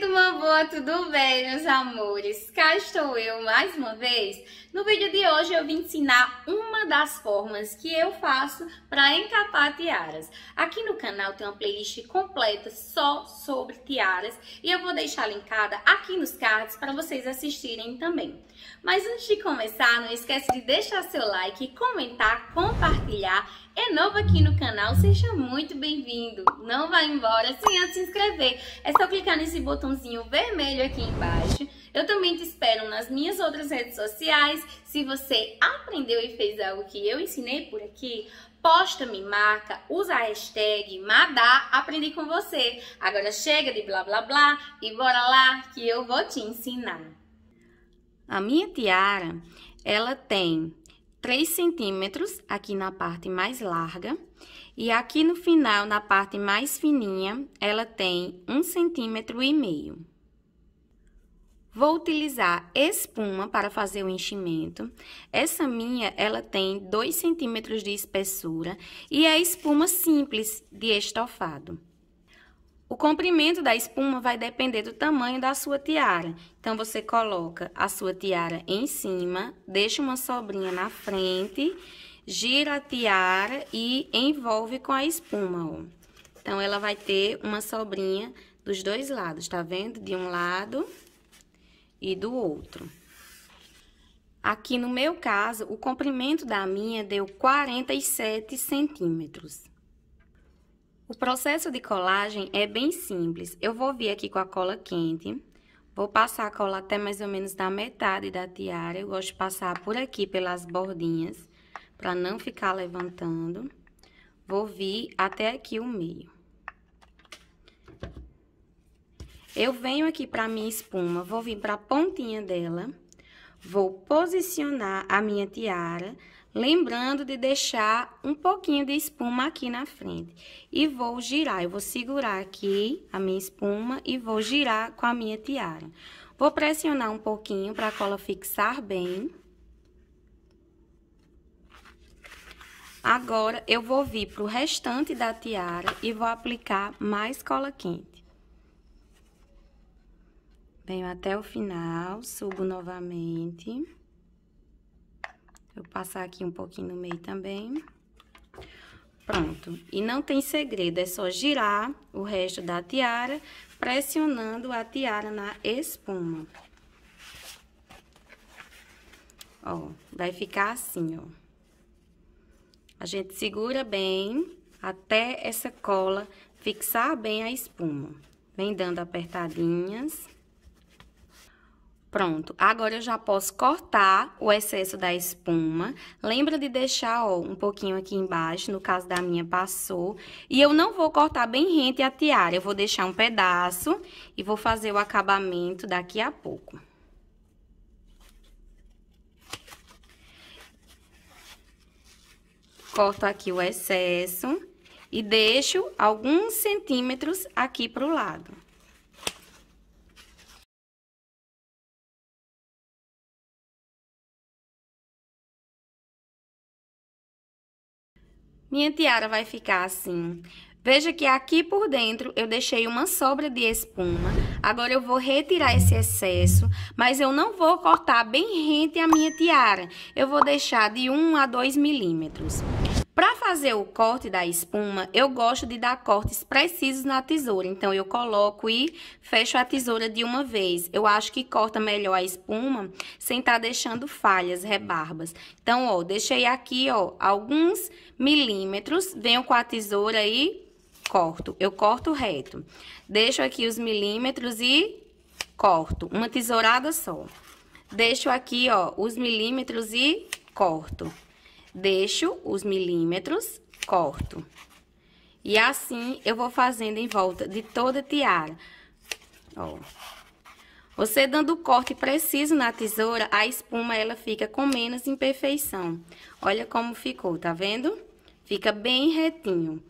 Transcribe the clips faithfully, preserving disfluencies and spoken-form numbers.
turma boa, tudo bem, meus amores? Cá estou eu mais uma vez. No vídeo de hoje eu vim ensinar uma das formas que eu faço para encapar tiaras. Aqui no canal tem uma playlist completa só sobre tiaras e eu vou deixar linkada aqui nos cards para vocês assistirem também. Mas antes de começar, não esquece de deixar seu like, comentar, compartilhar. É novo aqui no canal, seja muito bem-vindo. Não vai embora sem antes se inscrever. É só clicar nesse botãozinho vermelho aqui embaixo. Eu também te espero nas minhas outras redes sociais. Se você aprendeu e fez algo que eu ensinei por aqui, posta, me marca, usa a hashtag Madá, aprendi com você. Agora chega de blá blá blá e bora lá que eu vou te ensinar. A minha tiara, ela tem três centímetros aqui na parte mais larga e aqui no final, na parte mais fininha, ela tem um centímetro e meio. Vou utilizar espuma para fazer o enchimento. Essa minha, ela tem dois centímetros de espessura e é espuma simples de estofado. O comprimento da espuma vai depender do tamanho da sua tiara. Então, você coloca a sua tiara em cima, deixa uma sobrinha na frente, gira a tiara e envolve com a espuma, ó. Então, ela vai ter uma sobrinha dos dois lados, tá vendo? De um lado e do outro. Aqui, no meu caso, o comprimento da minha deu quarenta e sete centímetros. O processo de colagem é bem simples. Eu vou vir aqui com a cola quente, vou passar a cola até mais ou menos na metade da tiara. Eu gosto de passar por aqui pelas bordinhas, para não ficar levantando. Vou vir até aqui o meio. Eu venho aqui para minha espuma, vou vir para a pontinha dela, vou posicionar a minha tiara, lembrando de deixar um pouquinho de espuma aqui na frente. E vou girar, eu vou segurar aqui a minha espuma e vou girar com a minha tiara. Vou pressionar um pouquinho para a cola fixar bem. Agora, eu vou vir para o restante da tiara e vou aplicar mais cola quente. Venho até o final, subo novamente. Vou passar aqui um pouquinho no meio também. Pronto. E não tem segredo, é só girar o resto da tiara, pressionando a tiara na espuma. Ó, vai ficar assim, ó. A gente segura bem até essa cola fixar bem a espuma. Vem dando apertadinhas. Pronto, agora eu já posso cortar o excesso da espuma. Lembra de deixar, ó, um pouquinho aqui embaixo, no caso da minha passou. E eu não vou cortar bem rente a tiara, eu vou deixar um pedaço e vou fazer o acabamento daqui a pouco. Corto aqui o excesso e deixo alguns centímetros aqui pro lado. Minha tiara vai ficar assim. Veja que aqui por dentro eu deixei uma sobra de espuma. Agora eu vou retirar esse excesso, mas eu não vou cortar bem rente a minha tiara. Eu vou deixar de um a dois milímetros. Para fazer o corte da espuma, eu gosto de dar cortes precisos na tesoura. Então, eu coloco e fecho a tesoura de uma vez. Eu acho que corta melhor a espuma sem estar deixando falhas, rebarbas. Então, ó, deixei aqui, ó, alguns milímetros. Venho com a tesoura e corto. Eu corto reto. Deixo aqui os milímetros e corto. Uma tesourada só. Deixo aqui, ó, os milímetros e corto. Deixo os milímetros, corto. E assim, eu vou fazendo em volta de toda a tiara. Ó. Você dando o corte preciso na tesoura, a espuma, ela fica com menos imperfeição. Olha como ficou, tá vendo? Fica bem retinho.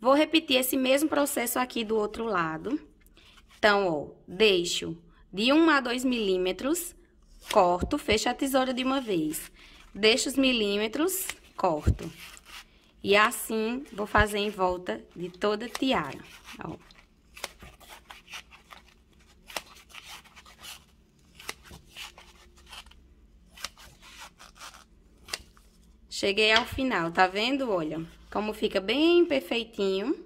Vou repetir esse mesmo processo aqui do outro lado. Então, ó, deixo de um a dois milímetros... Corto, fecho a tesoura de uma vez. Deixo os milímetros, corto. E assim, vou fazer em volta de toda a tiara, ó. Cheguei ao final, tá vendo? Olha, como fica bem perfeitinho.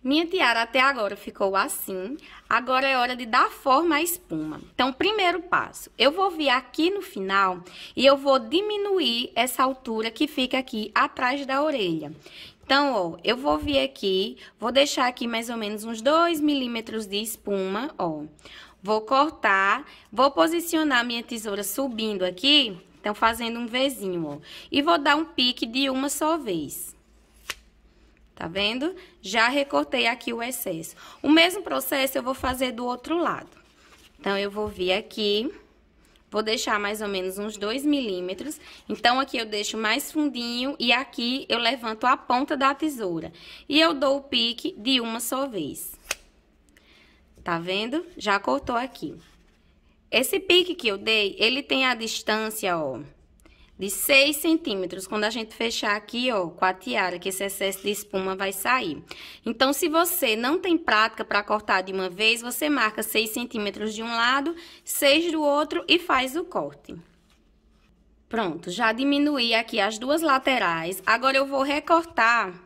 Minha tiara até agora ficou assim, agora é hora de dar forma à espuma. Então, primeiro passo, eu vou vir aqui no final e eu vou diminuir essa altura que fica aqui atrás da orelha. Então, ó, eu vou vir aqui, vou deixar aqui mais ou menos uns dois milímetros de espuma, ó. Vou cortar, vou posicionar minha tesoura subindo aqui, então fazendo um Vzinho, ó. E vou dar um pique de uma só vez. Tá vendo? Já recortei aqui o excesso. O mesmo processo eu vou fazer do outro lado. Então, eu vou vir aqui, vou deixar mais ou menos uns dois milímetros. Então, aqui eu deixo mais fundinho e aqui eu levanto a ponta da tesoura. E eu dou o pique de uma só vez. Tá vendo? Já cortou aqui. Esse pique que eu dei, ele tem a distância, ó, de seis centímetros, quando a gente fechar aqui, ó, com a tiara, que esse excesso de espuma vai sair. Então, se você não tem prática para cortar de uma vez, você marca seis centímetros de um lado, seis do outro e faz o corte. Pronto, já diminuí aqui as duas laterais. Agora, eu vou recortar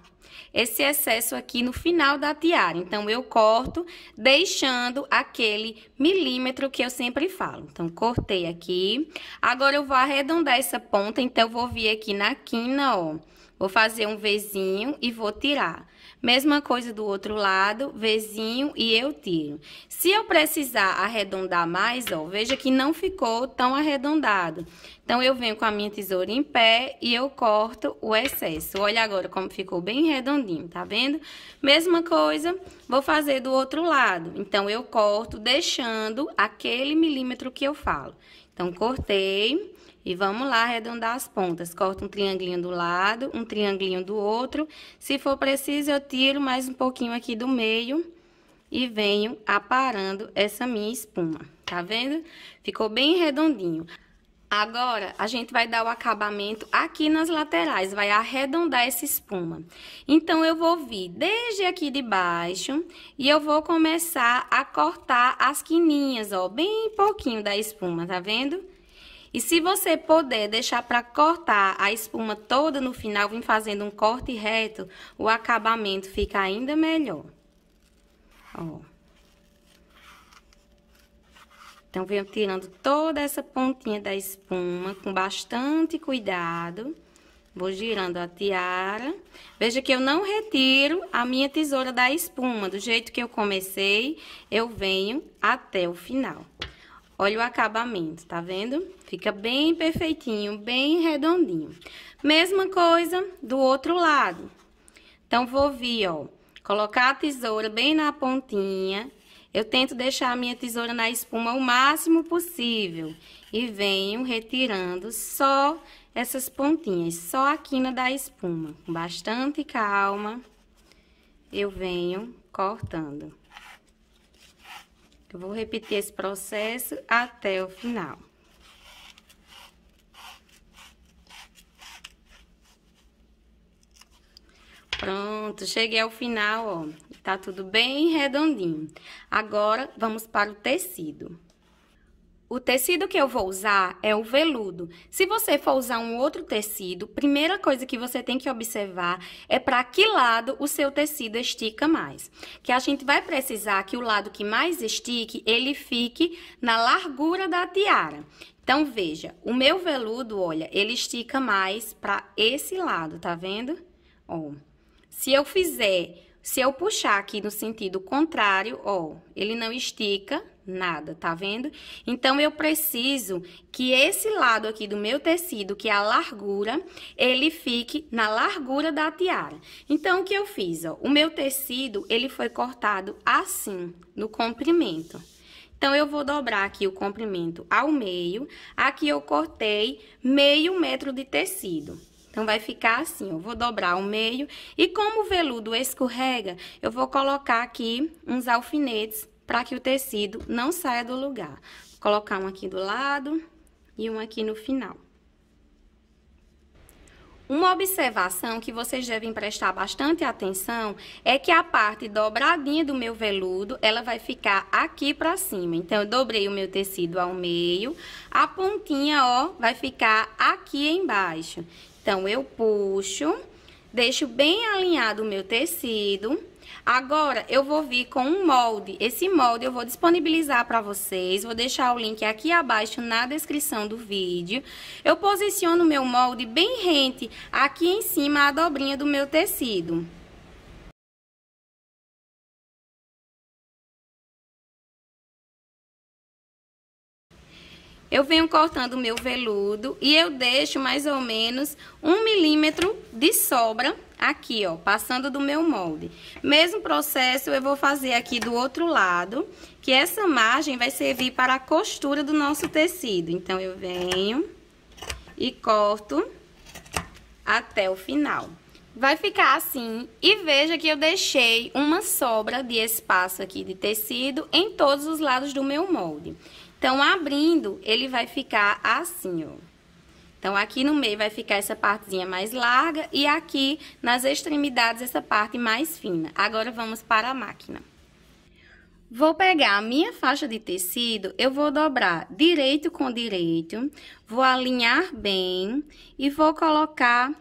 esse excesso aqui no final da tiara. Então, eu corto deixando aquele milímetro que eu sempre falo. Então, cortei aqui. Agora, eu vou arredondar essa ponta. Então, eu vou vir aqui na quina, ó. Vou fazer um Vzinho e vou tirar. Mesma coisa do outro lado, Vzinho e eu tiro. Se eu precisar arredondar mais, ó, veja que não ficou tão arredondado. Então, eu venho com a minha tesoura em pé e eu corto o excesso. Olha agora como ficou bem redondinho, tá vendo? Mesma coisa, vou fazer do outro lado. Então, eu corto deixando aquele milímetro que eu falo. Então, cortei. E vamos lá arredondar as pontas. Corto um triangulinho do lado, um triangulinho do outro. Se for preciso, eu tiro mais um pouquinho aqui do meio e venho aparando essa minha espuma. Tá vendo? Ficou bem redondinho. Agora, a gente vai dar o acabamento aqui nas laterais, vai arredondar essa espuma. Então, eu vou vir desde aqui de baixo e eu vou começar a cortar as quininhas, ó, bem pouquinho da espuma, tá vendo? E se você puder deixar para cortar a espuma toda no final, vem fazendo um corte reto, o acabamento fica ainda melhor. Ó. Então, venho tirando toda essa pontinha da espuma com bastante cuidado. Vou girando a tiara. Veja que eu não retiro a minha tesoura da espuma. Do jeito que eu comecei, eu venho até o final. Olha o acabamento, tá vendo? Fica bem perfeitinho, bem redondinho. Mesma coisa do outro lado. Então, vou vir, ó, colocar a tesoura bem na pontinha. Eu tento deixar a minha tesoura na espuma o máximo possível. E venho retirando só essas pontinhas, só a quina da espuma. Com bastante calma, eu venho cortando. Eu vou repetir esse processo até o final. Pronto, cheguei ao final, ó. Tá tudo bem redondinho. Agora, vamos para o tecido. O tecido que eu vou usar é o veludo. Se você for usar um outro tecido, primeira coisa que você tem que observar é para que lado o seu tecido estica mais. Que a gente vai precisar que o lado que mais estique, ele fique na largura da tiara. Então, veja, o meu veludo, olha, ele estica mais para esse lado, tá vendo? Ó, se eu fizer... Se eu puxar aqui no sentido contrário, ó, ele não estica nada, tá vendo? Então, eu preciso que esse lado aqui do meu tecido, que é a largura, ele fique na largura da tiara. Então, o que eu fiz, ó? O meu tecido, ele foi cortado assim, no comprimento. Então, eu vou dobrar aqui o comprimento ao meio. Aqui eu cortei meio metro de tecido. Então, vai ficar assim, eu vou dobrar o meio e como o veludo escorrega, eu vou colocar aqui uns alfinetes para que o tecido não saia do lugar. Vou colocar um aqui do lado e um aqui no final. Uma observação que vocês devem prestar bastante atenção é que a parte dobradinha do meu veludo, ela vai ficar aqui pra cima. Então, eu dobrei o meu tecido ao meio, a pontinha, ó, vai ficar aqui embaixo. Então, eu puxo, deixo bem alinhado o meu tecido. Agora, eu vou vir com um molde. Esse molde eu vou disponibilizar pra vocês. Vou deixar o link aqui abaixo na descrição do vídeo. Eu posiciono o meu molde bem rente aqui em cima a dobrinha do meu tecido. Eu venho cortando o meu veludo e eu deixo mais ou menos um milímetro de sobra aqui, ó, passando do meu molde. Mesmo processo eu vou fazer aqui do outro lado, que essa margem vai servir para a costura do nosso tecido. Então, eu venho e corto até o final. Vai ficar assim, e veja que eu deixei uma sobra de espaço aqui de tecido em todos os lados do meu molde. Então, abrindo, ele vai ficar assim, ó. Então, aqui no meio vai ficar essa partezinha mais larga e aqui nas extremidades essa parte mais fina. Agora, vamos para a máquina. Vou pegar a minha faixa de tecido, eu vou dobrar direito com direito, vou alinhar bem e vou colocar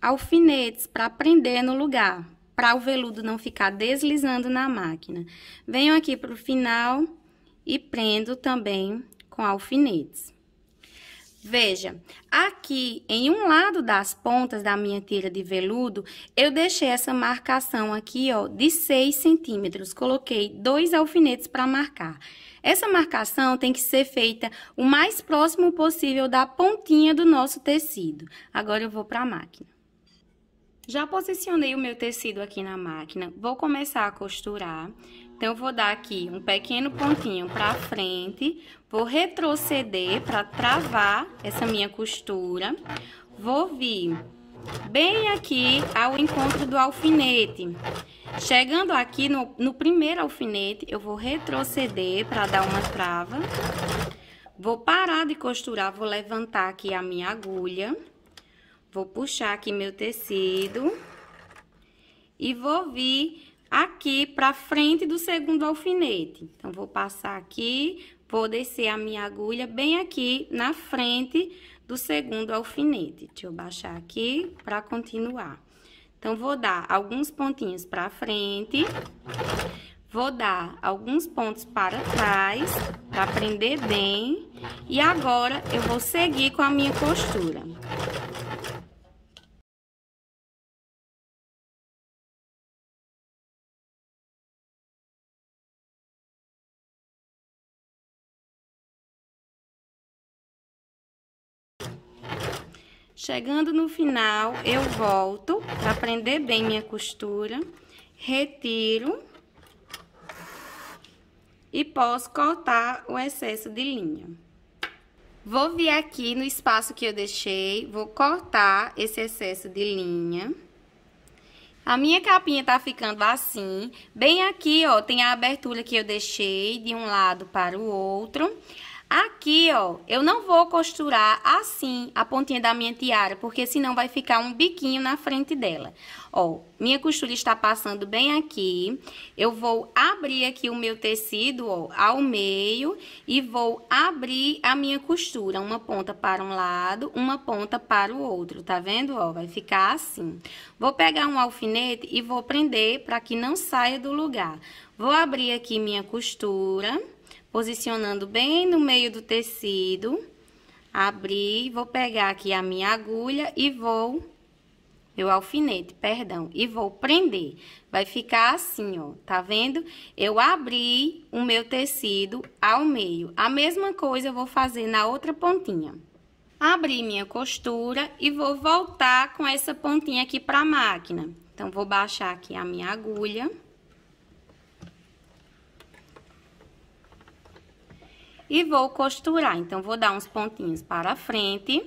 alfinetes para prender no lugar, para o veludo não ficar deslizando na máquina. Venho aqui para o final e prendo também com alfinetes. Veja, aqui em um lado das pontas da minha tira de veludo, eu deixei essa marcação aqui, ó, de seis centímetros. Coloquei dois alfinetes para marcar. Essa marcação tem que ser feita o mais próximo possível da pontinha do nosso tecido. Agora eu vou para a máquina. Já posicionei o meu tecido aqui na máquina, vou começar a costurar. Então, eu vou dar aqui um pequeno pontinho pra frente, vou retroceder pra travar essa minha costura. Vou vir bem aqui ao encontro do alfinete. Chegando aqui no, no primeiro alfinete, eu vou retroceder pra dar uma trava. Vou parar de costurar, vou levantar aqui a minha agulha. Vou puxar aqui meu tecido e vou vir aqui pra frente do segundo alfinete. Então, vou passar aqui, vou descer a minha agulha bem aqui na frente do segundo alfinete. Deixa eu baixar aqui pra continuar. Então, vou dar alguns pontinhos pra frente, vou dar alguns pontos para trás, pra prender bem. E agora, eu vou seguir com a minha costura. Chegando no final, eu volto para prender bem minha costura, retiro e posso cortar o excesso de linha. Vou vir aqui no espaço que eu deixei, vou cortar esse excesso de linha. A minha capinha tá ficando assim, bem aqui, ó, tem a abertura que eu deixei de um lado para o outro. Aqui, ó, eu não vou costurar assim a pontinha da minha tiara, porque senão vai ficar um biquinho na frente dela. Ó, minha costura está passando bem aqui. Eu vou abrir aqui o meu tecido, ó, ao meio e vou abrir a minha costura. Uma ponta para um lado, uma ponta para o outro, tá vendo? Ó, vai ficar assim. Vou pegar um alfinete e vou prender para que não saia do lugar. Vou abrir aqui minha costura, posicionando bem no meio do tecido, abri, vou pegar aqui a minha agulha e vou, meu alfinete, perdão, e vou prender. Vai ficar assim, ó, tá vendo? Eu abri o meu tecido ao meio. A mesma coisa eu vou fazer na outra pontinha. Abri minha costura e vou voltar com essa pontinha aqui pra máquina. Então, vou baixar aqui a minha agulha. E vou costurar, então, vou dar uns pontinhos para frente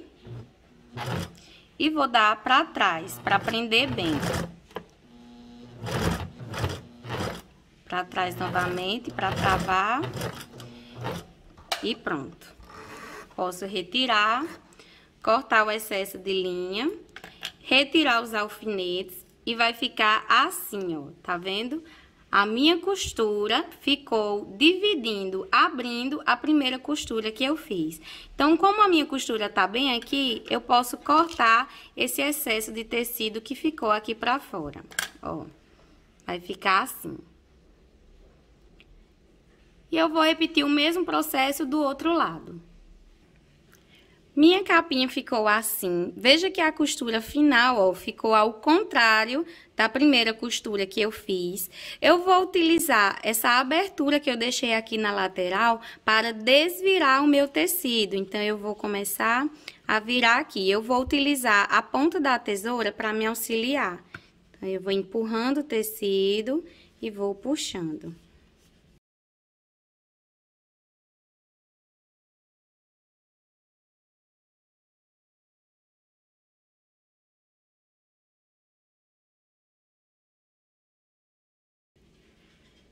e vou dar para trás, para prender bem. Para trás novamente, para travar. E pronto. Posso retirar, cortar o excesso de linha, retirar os alfinetes e vai ficar assim, ó, tá vendo? A minha costura ficou dividindo, abrindo a primeira costura que eu fiz. Então, como a minha costura tá bem aqui, eu posso cortar esse excesso de tecido que ficou aqui pra fora, ó. Vai ficar assim. E eu vou repetir o mesmo processo do outro lado. Minha capinha ficou assim. Veja que a costura final, ó, ficou ao contrário da primeira costura que eu fiz. Eu vou utilizar essa abertura que eu deixei aqui na lateral para desvirar o meu tecido. Então, eu vou começar a virar aqui. Eu vou utilizar a ponta da tesoura para me auxiliar. Então, eu vou empurrando o tecido e vou puxando.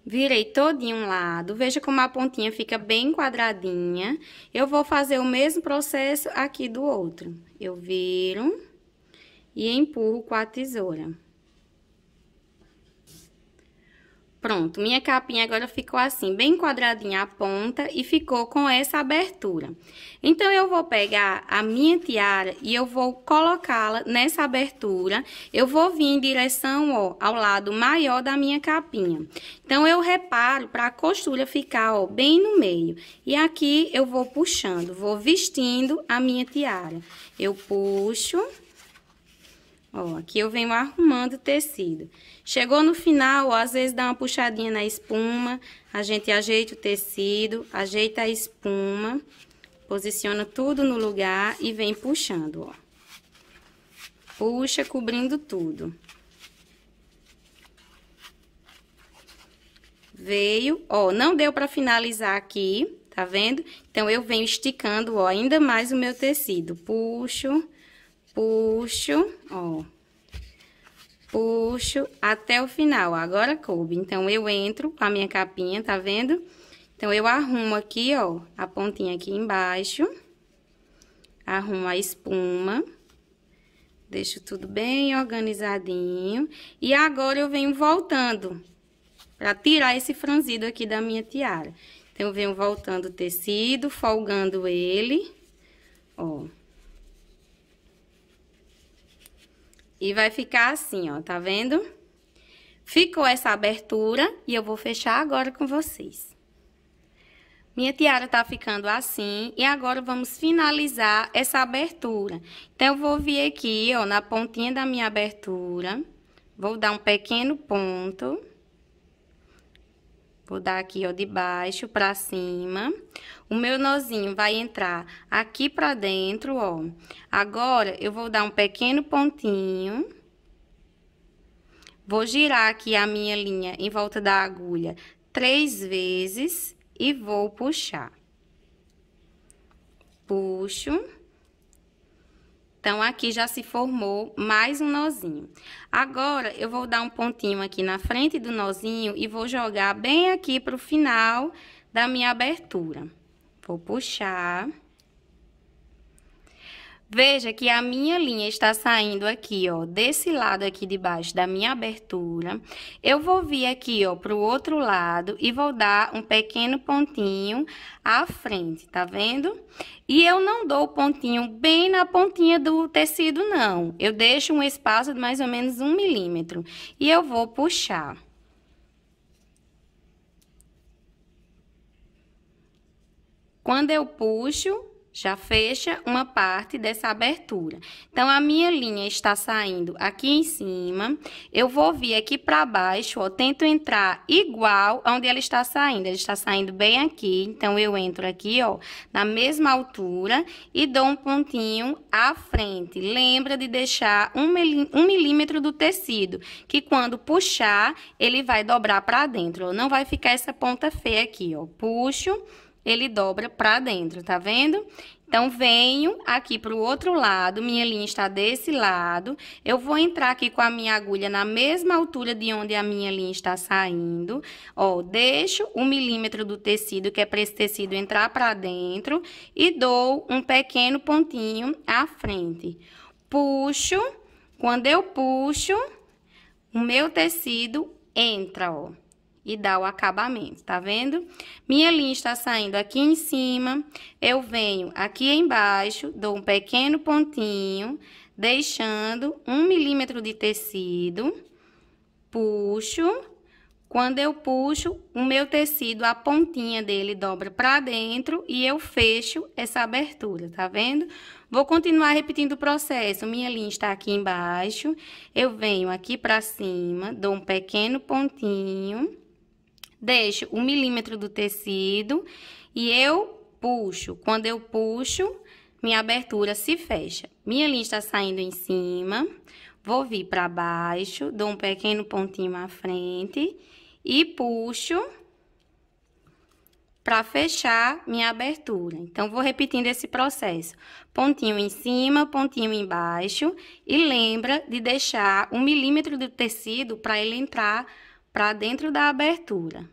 Virei todinho um lado, veja como a pontinha fica bem quadradinha. Eu vou fazer o mesmo processo aqui do outro. Eu viro e empurro com a tesoura. Pronto, minha capinha agora ficou assim, bem quadradinha a ponta e ficou com essa abertura. Então, eu vou pegar a minha tiara e eu vou colocá-la nessa abertura. Eu vou vir em direção, ó, ao lado maior da minha capinha. Então, eu reparo para a costura ficar, ó, bem no meio. E aqui eu vou puxando, vou vestindo a minha tiara. Eu puxo... Ó, aqui eu venho arrumando o tecido. Chegou no final, ó, às vezes dá uma puxadinha na espuma, a gente ajeita o tecido, ajeita a espuma, posiciona tudo no lugar e vem puxando, ó. Puxa, cobrindo tudo. Veio, ó, não deu pra finalizar aqui, tá vendo? Então, eu venho esticando, ó, ainda mais o meu tecido. Puxo... Puxo, ó, puxo até o final, agora coube. Então, eu entro com a minha capinha, tá vendo? Então, eu arrumo aqui, ó, a pontinha aqui embaixo, arrumo a espuma, deixo tudo bem organizadinho. E agora, eu venho voltando pra tirar esse franzido aqui da minha tiara. Então, eu venho voltando o tecido, folgando ele, ó. E vai ficar assim, ó, tá vendo? Ficou essa abertura e eu vou fechar agora com vocês. Minha tiara tá ficando assim e agora vamos finalizar essa abertura. Então, eu vou vir aqui, ó, na pontinha da minha abertura, vou dar um pequeno ponto. Vou dar aqui, ó, de baixo pra cima. O meu nozinho vai entrar aqui pra dentro, ó. Agora, eu vou dar um pequeno pontinho. Vou girar aqui a minha linha em volta da agulha três vezes e vou puxar. Puxo. Então, aqui já se formou mais um nozinho. Agora, eu vou dar um pontinho aqui na frente do nozinho e vou jogar bem aqui pro final da minha abertura. Vou puxar. Veja que a minha linha está saindo aqui, ó, desse lado aqui de baixo da minha abertura. Eu vou vir aqui, ó, pro outro lado e vou dar um pequeno pontinho à frente, tá vendo? E eu não dou o pontinho bem na pontinha do tecido, não. Eu deixo um espaço de mais ou menos um milímetro. E eu vou puxar. Quando eu puxo... Já fecha uma parte dessa abertura. Então, a minha linha está saindo aqui em cima. Eu vou vir aqui pra baixo, ó. Tento entrar igual onde ela está saindo. Ela está saindo bem aqui. Então, eu entro aqui, ó, na mesma altura e dou um pontinho à frente. Lembra de deixar um milímetro do tecido, que quando puxar, ele vai dobrar pra dentro. Não vai ficar essa ponta feia aqui, ó. Puxo. Ele dobra pra dentro, tá vendo? Então, venho aqui pro outro lado, minha linha está desse lado. Eu vou entrar aqui com a minha agulha na mesma altura de onde a minha linha está saindo. Ó, deixo um milímetro do tecido, que é pra esse tecido entrar pra dentro. E dou um pequeno pontinho à frente. Puxo Quando eu puxo, o meu tecido entra, ó, e dá o acabamento, tá vendo? Minha linha está saindo aqui em cima, eu venho aqui embaixo, dou um pequeno pontinho, deixando um milímetro de tecido, puxo. Quando eu puxo, o meu tecido, a pontinha dele dobra pra dentro e eu fecho essa abertura, tá vendo? Vou continuar repetindo o processo. Minha linha está aqui embaixo, eu venho aqui pra cima, dou um pequeno pontinho, deixo um milímetro do tecido e eu puxo. Quando eu puxo, minha abertura se fecha. Minha linha está saindo em cima, vou vir para baixo, dou um pequeno pontinho à frente e puxo para fechar minha abertura. Então, vou repetindo esse processo. Pontinho em cima, pontinho embaixo e lembra de deixar um milímetro do tecido para ele entrar para dentro da abertura.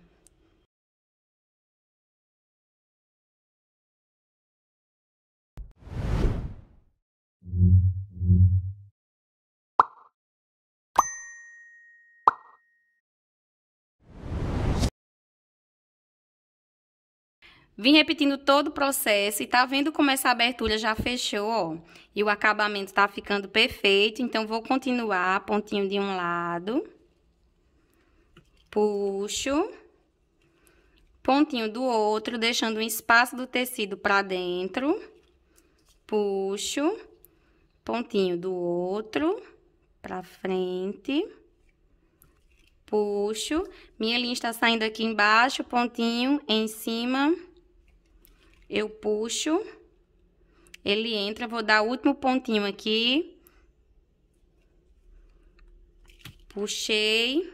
Vim repetindo todo o processo e tá vendo como essa abertura já fechou, ó, e o acabamento tá ficando perfeito, então vou continuar, pontinho de um lado, puxo, pontinho do outro, deixando um espaço do tecido pra dentro, puxo, pontinho do outro, pra frente, puxo, minha linha está saindo aqui embaixo, pontinho em cima. Eu puxo, ele entra, vou dar o último pontinho aqui. Puxei,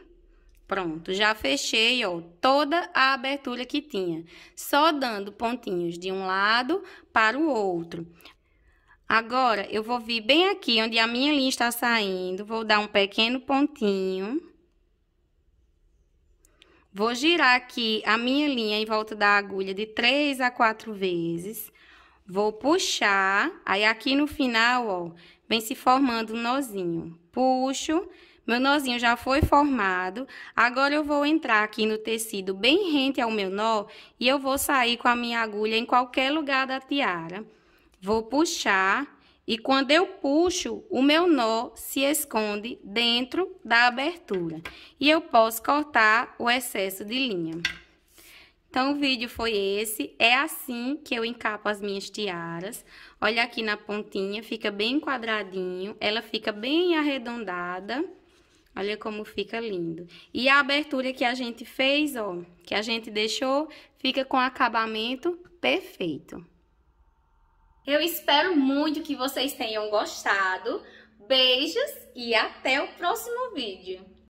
pronto, já fechei, ó, toda a abertura que tinha. Só dando pontinhos de um lado para o outro. Agora, eu vou vir bem aqui onde a minha linha está saindo, vou dar um pequeno pontinho. Vou girar aqui a minha linha em volta da agulha de três a quatro vezes. Vou puxar, aí aqui no final, ó, vem se formando um nozinho. Puxo, meu nozinho já foi formado. Agora, eu vou entrar aqui no tecido bem rente ao meu nó e eu vou sair com a minha agulha em qualquer lugar da tiara. Vou puxar e quando eu puxo, o meu nó se esconde dentro da abertura. E eu posso cortar o excesso de linha. Então, o vídeo foi esse. É assim que eu encapo as minhas tiaras. Olha aqui na pontinha, fica bem quadradinho. Ela fica bem arredondada. Olha como fica lindo. E a abertura que a gente fez, ó, que a gente deixou, fica com acabamento perfeito. Eu espero muito que vocês tenham gostado. Beijos e até o próximo vídeo.